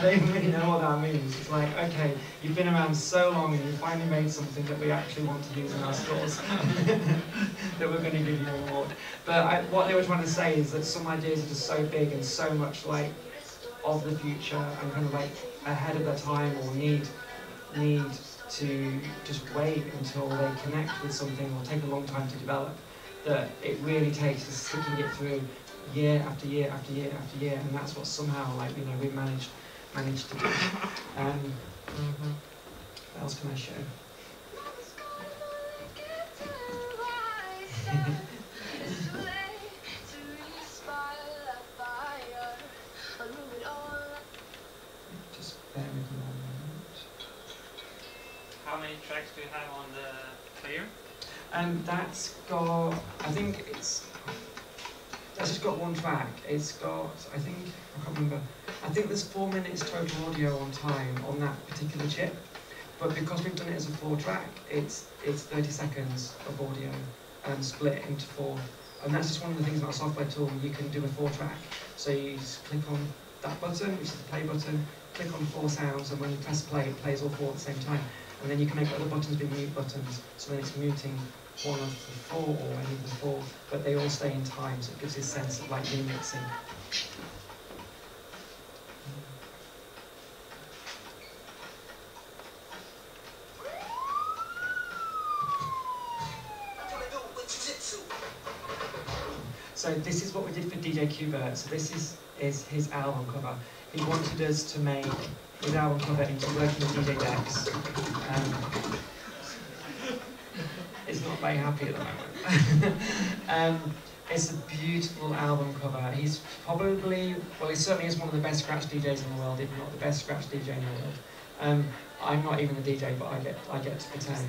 don't even really know what that means. It's like, okay, you've been around so long and you finally made something that we actually want to use in our stores, that we're going to give you an award. But I, what they were trying to say is that some ideas are just so big and so much like of the future and kind of like ahead of their time, or need, need to just wait until they connect with something or take a long time to develop, that it really takes just sticking it through year after year after year after year, and that's what somehow, like, you know, we managed managed to do. Um, what else can I show? Just bear with me one moment. How many tracks do you have on the player? Um, that's got, I think it's. That's just got one track. It's got, I think, I can't remember. I think there's four minutes total audio on time on that particular chip, but because we've done it as a four track, it's it's thirty seconds of audio and split into four. And that's just one of the things about software tool. You can do a four track. So you just click on that button, which is the play button. Click on four sounds, and when you press play, it plays all four at the same time. And then you can make other buttons be mute buttons. So then it's muting one of the four or any of the four, but they all stay in time, so it gives you a sense of like remixing. So this is what we did for D J Cuba. So this is, is his album cover. He wanted us to make his album cover into working with D J decks. Um, It's not very happy at the moment. um, it's a beautiful album cover. He's probably, well, he certainly is one of the best scratch D Js in the world, if not the best scratch D J in the world. Um, I'm not even a D J, but I get, I get to pretend.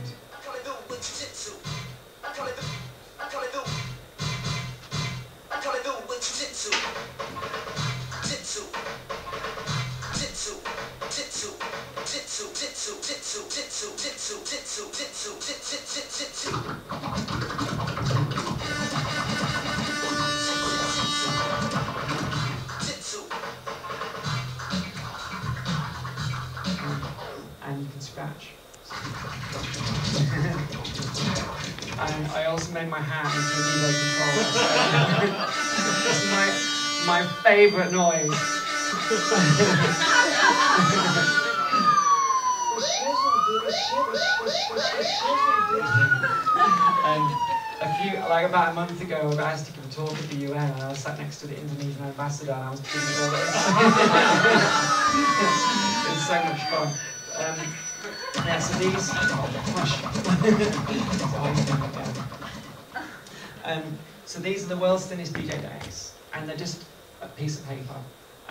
And you can scratch. And I also made my hand into a Evo controller. It's my, my favourite noise. And a few, like about a month ago, I was asked to give a talk at the U N, and I was sat next to the Indonesian ambassador, and I was doing all this. It's, it's so much fun. Um, yeah, so these, um, so these are the world's thinnest B J decks, and they're just a piece of paper.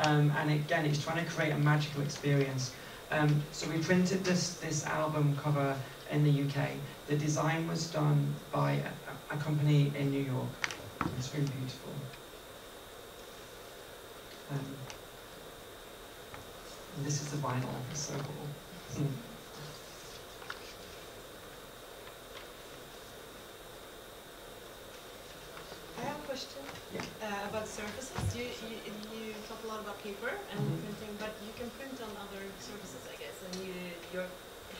Um, and again, it's trying to create a magical experience. Um, so we printed this this album cover in the U K. The design was done by a, a company in New York. It's really beautiful. Um, and this is the vinyl. It's so cool. Mm. I have a question yeah. uh, about surfaces. You, you you talk a lot about paper and mm-hmm. printing, but you can print on other surfaces, I guess. And you your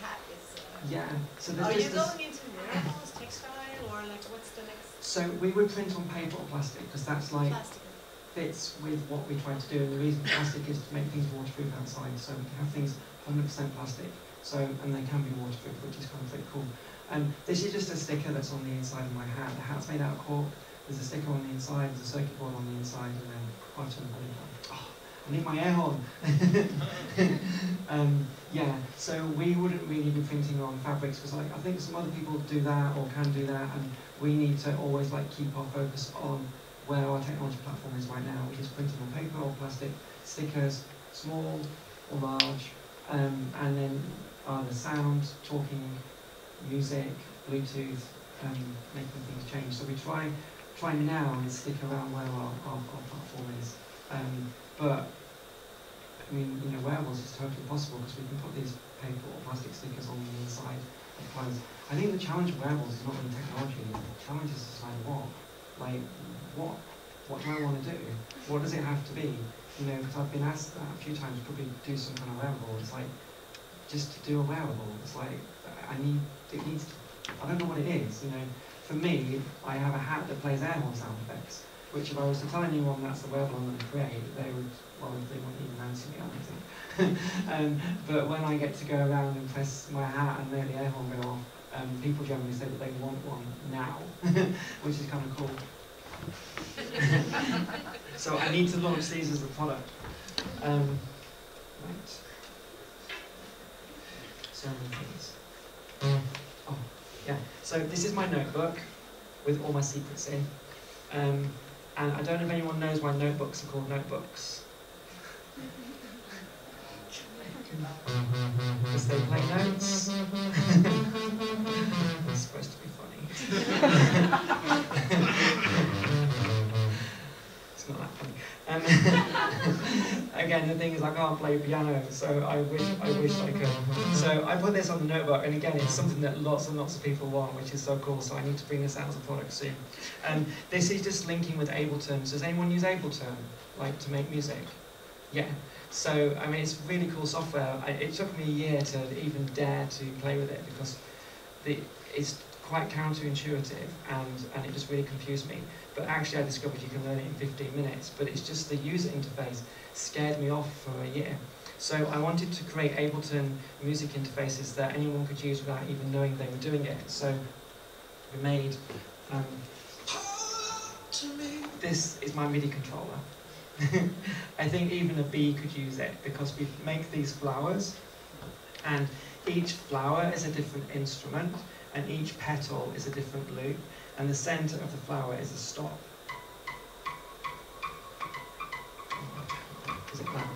hat is. Uh, yeah. So are you going into wearables, textile, or like what's the next? So we would print on paper or plastic because that's like plastic. Fits with what we try to do. And the reason plastic is to make things waterproof outside, so we can have things one hundred percent plastic, so and they can be waterproof, which is kind of pretty cool. Um, this is just a sticker that's on the inside of my hat. The hat's made out of cork. There's a sticker on the inside, there's a circuit board on the inside, and then I've turned the oh, I need my air horn. um, yeah, so we wouldn't really be printing on fabrics because like, I think some other people do that or can do that, and we need to always like keep our focus on where our technology platform is right now, which is printing on paper or plastic, stickers, small or large. Um, and then are the sound, talking, music, Bluetooth, um, making things change. So we try, try now and stick around where our, our, our platform is. Um, but I mean, you know, wearables is totally possible because we can put these paper or plastic stickers on the inside of clothes. I think the challenge of wearables is not really technology anymore. The challenge is just like what, like what, what do I want to do? What does it have to be? You know, because I've been asked that a few times, probably do some kind of wearable. It's like, just to do a wearable. It's like, I need, it needs, to, I don't know what it is, you know. For me, I have a hat that plays air horn sound effects, which if I was to tell anyone that's the wearable I'm going to create, they would, well, they wouldn't even answer me, I don't think. um, but when I get to go around and press my hat and let the air horn go off, um, people generally say that they want one now, which is kind of cool. So I need to launch these as a product. Um, right. So many things. Oh, yeah. So this is my notebook with all my secrets in. Um, and I don't know if anyone knows why notebooks are called notebooks. Because they play notes. It's supposed to be funny. Not that funny. Um, again, the thing is, I can't play piano, so I wish I wish I could. So I put this on the notebook, and again, it's something that lots and lots of people want, which is so cool. So I need to bring this out as a product soon. Um, this is just linking with Ableton. So does anyone use Ableton, like to make music? Yeah. So I mean, it's really cool software. I, it took me a year to even dare to play with it because the it's. quite counterintuitive, and, and it just really confused me. But actually I discovered you can learn it in fifteen minutes, but it's just the user interface scared me off for a year. So I wanted to create Ableton music interfaces that anyone could use without even knowing they were doing it. So we made, um, this is my MIDI controller. I think even a bee could use it, because we make these flowers, and each flower is a different instrument, and each petal is a different loop, and the center of the flower is a stop. Is it that?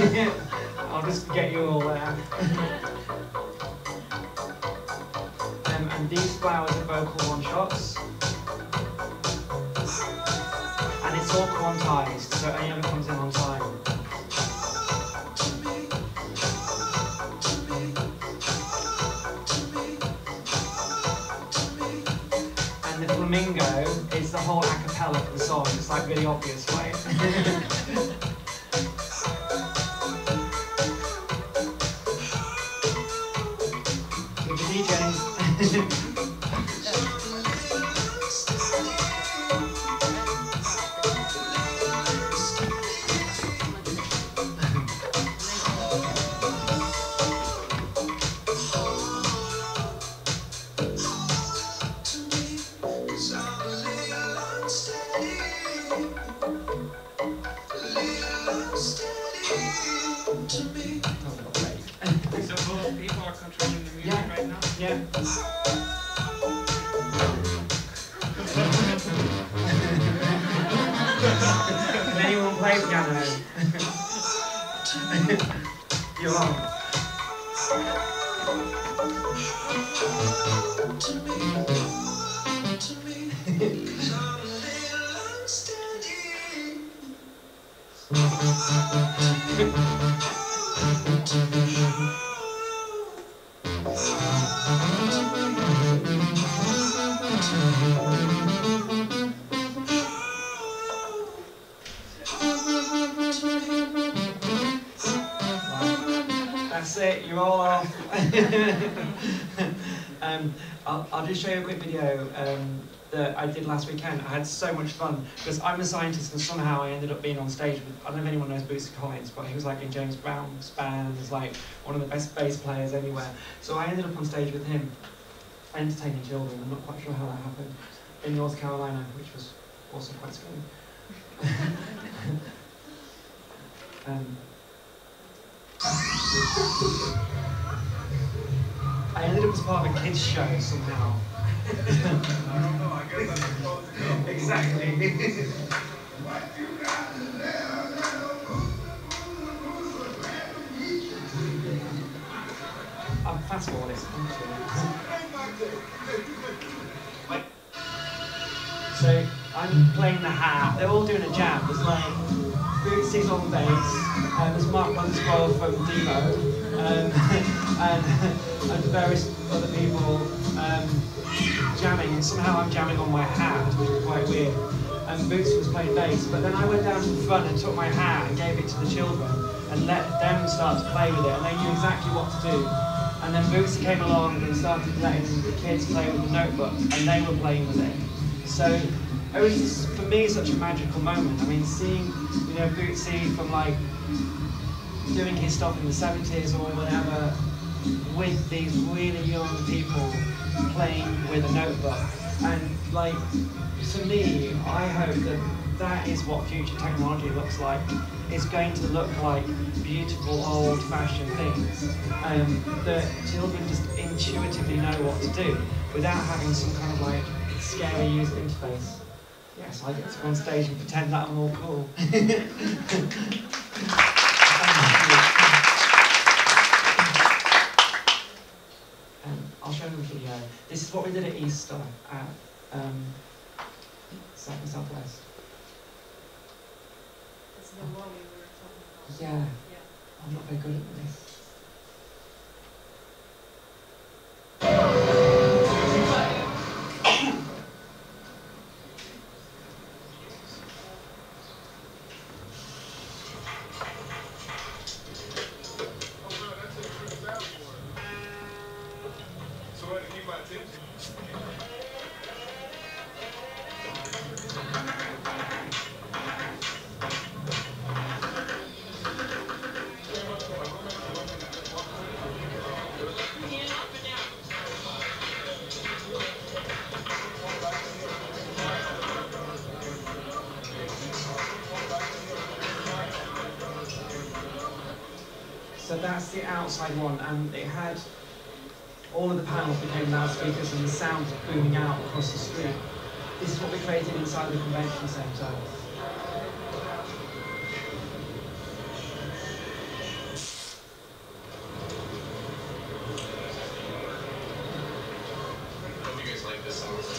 I'll just get you all there. Um, and these flowers are vocal one-shots. And it's all quantized, so it only ever comes in on time. And the flamingo is the whole a cappella of the song, it's like really obvious, right? um, I'll, I'll just show you a quick video um, that I did last weekend. I had so much fun because I'm a scientist and somehow I ended up being on stage with, I don't know if anyone knows Bootsy Collins, but he was like in James Brown's band, he's like one of the best bass players anywhere. So I ended up on stage with him, entertaining children. I'm not quite sure how that happened, in North Carolina, which was also quite scary. um, I ended up as part of a kids' show somehow. I don't know, I guess that's supposed to go. Exactly. I'm fast forward this, I'm So I'm playing the hat, they're all doing a jam. There's like Bootsy's on bass, um, there's Mark Bunswell from Devo. Um, and, and various other people um, jamming, and somehow I'm jamming on my hat, which is quite weird. And Bootsy was playing bass, but then I went down to the front and took my hat and gave it to the children and let them start to play with it, and they knew exactly what to do. And then Bootsy came along and started letting the kids play with the notebooks, and they were playing with it. So it was just, for me, such a magical moment. I mean, seeing, you know, Bootsy from like doing his stuff in the seventies or whatever, with these really young people playing with a notebook. And like, to me, I hope that that is what future technology looks like. It's going to look like beautiful old-fashioned things um, that children just intuitively know what to do without having some kind of like scary user interface. Yes, I get to go on stage and pretend that I'm all cool. I'll show them a video. This is what we did at Easter at um, South and Southwest. It's the one we were talking about. Yeah. yeah. I'm not very good at this. That's the outside one, and it had all of the panels became loudspeakers and the sound was booming out across the street. This is what we created inside the convention centre.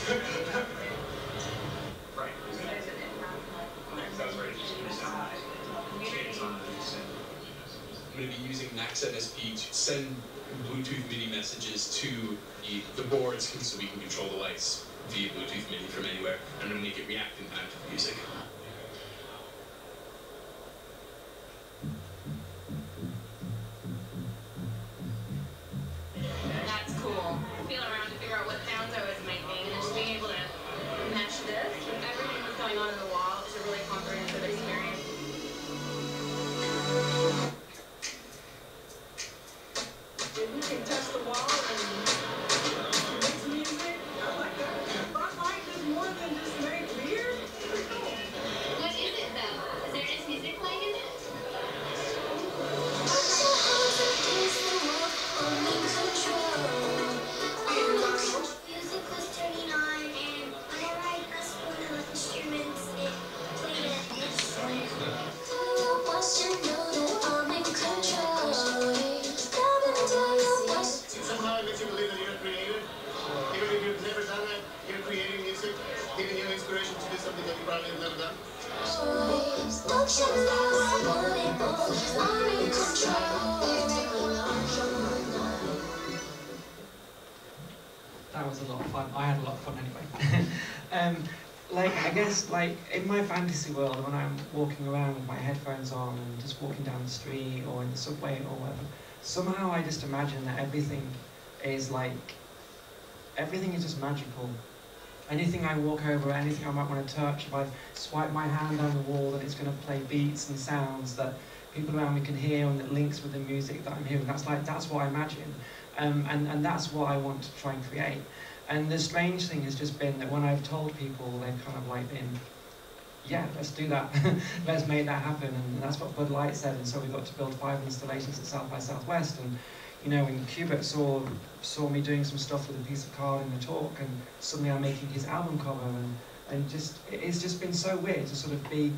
Right. Sounds right. I'm going to be using Max M S P to send Bluetooth MIDI messages to the, the boards so we can control the lights via Bluetooth MIDI from anywhere, and then make it react in time to the music. Like, in my fantasy world, when I'm walking around with my headphones on and just walking down the street or in the subway or whatever, somehow I just imagine that everything is like, everything is just magical. Anything I walk over, anything I might want to touch, if I swipe my hand down the wall, then it's going to play beats and sounds that people around me can hear and that links with the music that I'm hearing. That's like, that's what I imagine. Um, and, and that's what I want to try and create. And the strange thing has just been that when I've told people, they've kind of like been, yeah, let's do that, let's make that happen. And that's what Bud Light said, and so we got to build five installations at South by Southwest. And, you know, when Kubert saw, saw me doing some stuff with a piece of card in the talk, and suddenly I'm making his album cover, and, and just, it's just been so weird to sort of be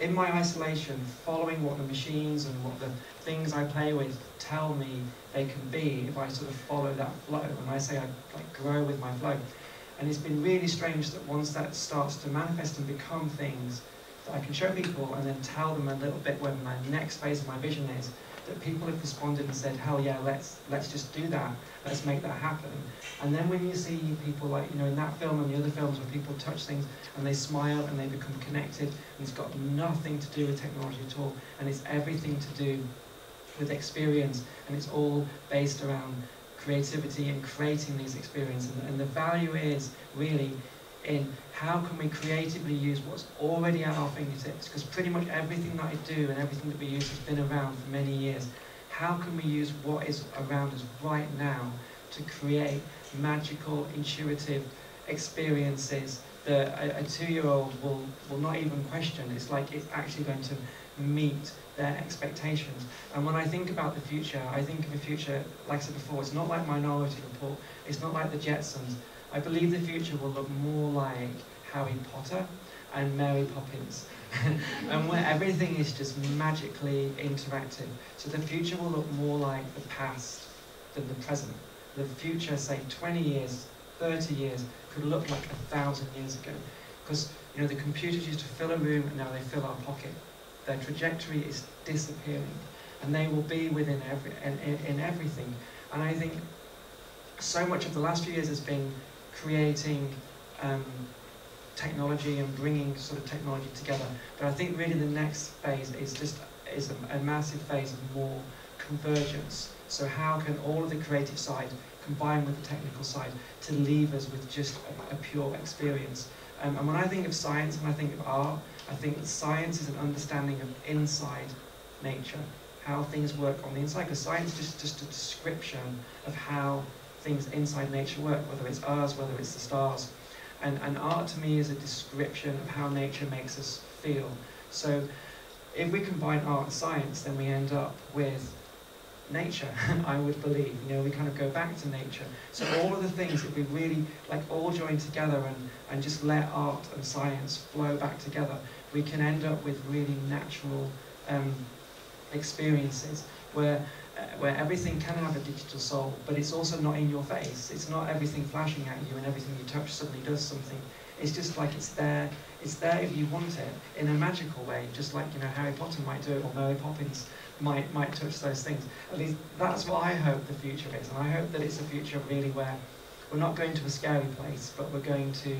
in my isolation, following what the machines and what the things I play with tell me they can be if I sort of follow that flow. And I say I like grow with my flow. And it's been really strange that once that starts to manifest and become things that I can show people and then tell them a little bit where my next phase of my vision is, that people have responded and said, hell yeah, let's let's just do that, let's make that happen. And then when you see people like, you know, in that film and the other films where people touch things and they smile and they become connected, and it's got nothing to do with technology at all, and it's everything to do with experience, and it's all based around creativity and creating these experiences. And, and the value is really in how can we creatively use what's already at our fingertips, because pretty much everything that I do and everything that we use has been around for many years. How can we use what is around us right now to create magical, intuitive experiences that a, a two-year-old will, will not even question? It's like it's actually going to meet their expectations. And when I think about the future, I think of a future, like I said before, it's not like Minority Report, it's not like the Jetsons. I believe the future will look more like Harry Potter and Mary Poppins, and where everything is just magically interactive. So the future will look more like the past than the present. The future, say twenty years, thirty years, could look like a thousand years ago. Because, you know, the computers used to fill a room and now they fill our pocket. Their trajectory is disappearing, and they will be within every, in, in, in everything. And I think so much of the last few years has been creating um, technology and bringing sort of technology together. But I think really the next phase is just is a, a massive phase of more convergence. So how can all of the creative side combine with the technical side to leave us with just a, a pure experience? Um, and when I think of science and I think of art, I think that science is an understanding of inside nature, how things work on the inside. Because science is just, just a description of how things inside nature work, whether it's ours, whether it's the stars. And, and art to me is a description of how nature makes us feel. So if we combine art and science, then we end up with nature, I would believe. You know, we kind of go back to nature. So all of the things that we really, like, all join together and, and just let art and science flow back together, we can end up with really natural um, experiences where where everything can have a digital soul, but it's also not in your face. It's not everything flashing at you and everything you touch suddenly does something. It's just like it's there. It's there if you want it in a magical way, just like, you know, Harry Potter might do it or Mary Poppins might might touch those things. At least that's what I hope the future is, and I hope that it's a future really where we're not going to a scary place, but we're going to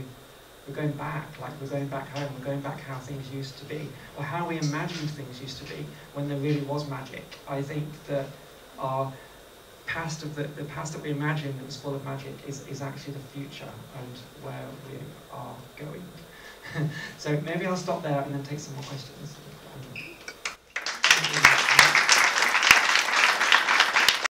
we're going back, like we're going back home, we're going back how things used to be, or how we imagined things used to be when there really was magic. I think that our past of the, the past that we imagined that was full of magic is, is actually the future and where we are going. So maybe I'll stop there and then take some more questions.